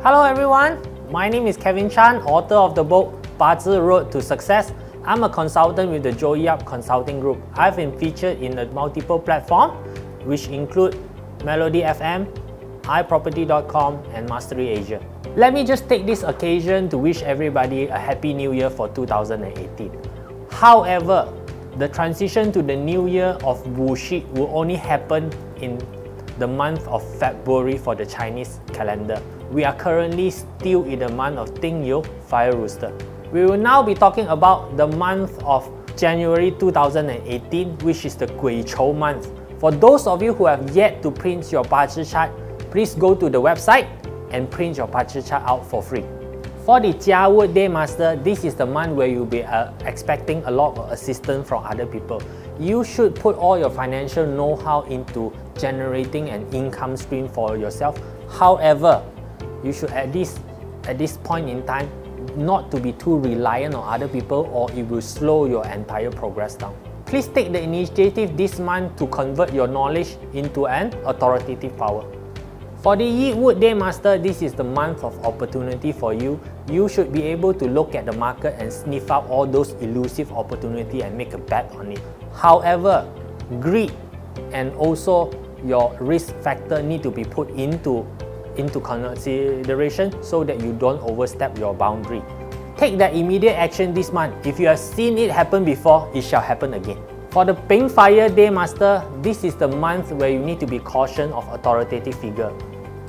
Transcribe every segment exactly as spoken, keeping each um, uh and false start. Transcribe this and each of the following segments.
Hello everyone, my name is Kevin Chan, author of the book Ba Zi Road to Success. I'm a consultant with the Joey Yap Consulting Group. I've been featured in the multiple platforms which include Melody F M, i property dot com and Mastery Asia. Let me just take this occasion to wish everybody a Happy New Year for two thousand eighteen. However, the transition to the new year of Wuxi will only happen in the month of February for the Chinese calendar. We are currently still in the month of Ding You, Fire Rooster. We will now be talking about the month of January two thousand eighteen, which is the Gui Chou month. For those of you who have yet to print your Ba Zi chart, please go to the website and print your Ba Zi chart out for free. For the Jia Wu Day Master, this is the month where you'll be uh, expecting a lot of assistance from other people. You should put all your financial know-how into generating an income stream for yourself. However, you should at least, at this point in time, not to be too reliant on other people, or it will slow your entire progress down. Please take the initiative this month to convert your knowledge into an authoritative power. For the Yitwood Day Master, this is the month of opportunity for you. You should be able to look at the market and sniff out all those elusive opportunities and make a bet on it. However, greed and also your risk factor need to be put into, into consideration so that you don't overstep your boundary. Take that immediate action this month. If you have seen it happen before, it shall happen again. For the Theng Fire Day Master, this is the month where you need to be cautious of authoritative figure.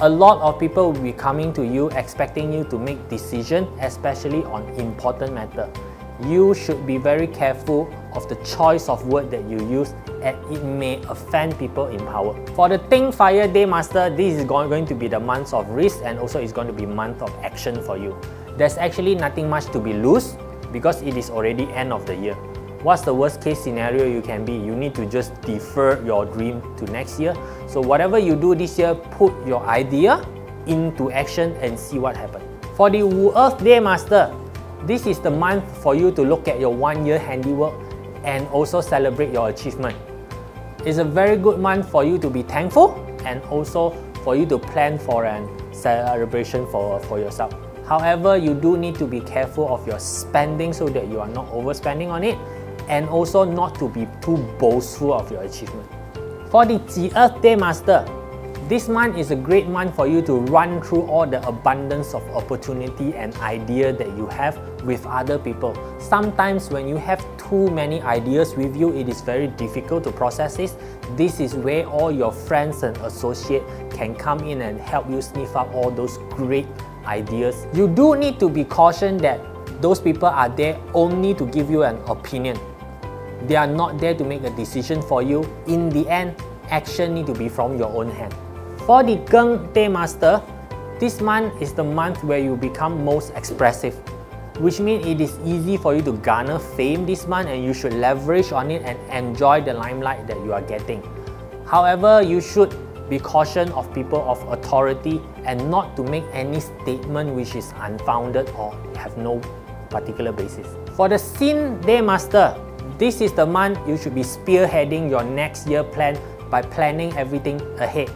A lot of people will be coming to you expecting you to make decisions, especially on important matter. You should be very careful of the choice of word that you use, and it may offend people in power. For the Theng Fire Day Master, this is going to be the month of risk, and also it's going to be month of action for you. There's actually nothing much to be loose because it is already end of the year. What's the worst case scenario you can be? You need to just defer your dream to next year. So whatever you do this year, put your idea into action and see what happens. For the Wu Earth Day Master, this is the month for you to look at your one year handiwork and also celebrate your achievement. It's a very good month for you to be thankful and also for you to plan for a celebration for, for yourself. However, you do need to be careful of your spending so that you are not overspending on it, and also not to be too boastful of your achievement. For the Gui Earth Day Master, this month is a great month for you to run through all the abundance of opportunity and idea that you have with other people. Sometimes when you have too many ideas with you, it is very difficult to process this. This is where all your friends and associates can come in and help you sniff out all those great ideas. You do need to be cautious that those people are there only to give you an opinion. They are not there to make a decision for you. In the end, action needs to be from your own hand. For the Geng Day Master, this month is the month where you become most expressive, which means it is easy for you to garner fame this month, and you should leverage on it and enjoy the limelight that you are getting. However, you should be cautious of people of authority and not to make any statement which is unfounded or have no particular basis. For the Xin Day Master, this is the month you should be spearheading your next year plan by planning everything ahead.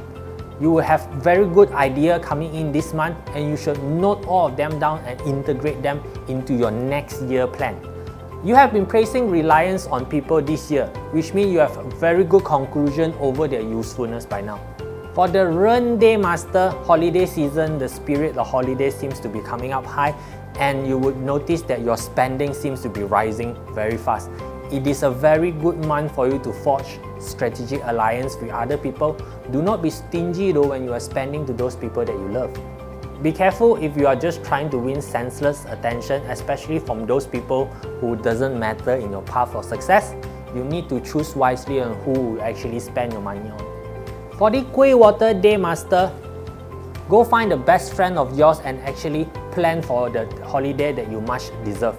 You will have very good idea coming in this month, and you should note all of them down and integrate them into your next year plan. You have been placing reliance on people this year, which means you have a very good conclusion over their usefulness by now. For the Ren Day Master, holiday season, the spirit of holiday seems to be coming up high, and you would notice that your spending seems to be rising very fast. It is a very good month for you to forge strategic alliance with other people. Do not be stingy though when you are spending to those people that you love. Be careful if you are just trying to win senseless attention, especially from those people who doesn't matter in your path of success. You need to choose wisely on who you actually spend your money on. For the Kuih Water Day Master, go find the best friend of yours and actually plan for the holiday that you much deserve.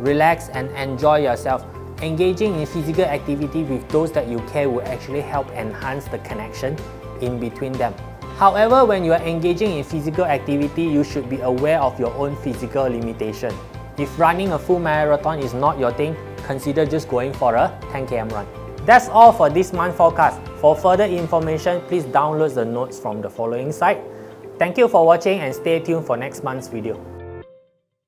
Relax and enjoy yourself. Engaging in physical activity with those that you care will actually help enhance the connection in between them. However, when you are engaging in physical activity, you should be aware of your own physical limitation. If running a full marathon is not your thing, consider just going for a ten K M run. That's all for this month's forecast. For further information, please download the notes from the following site. Thank you for watching and stay tuned for next month's video.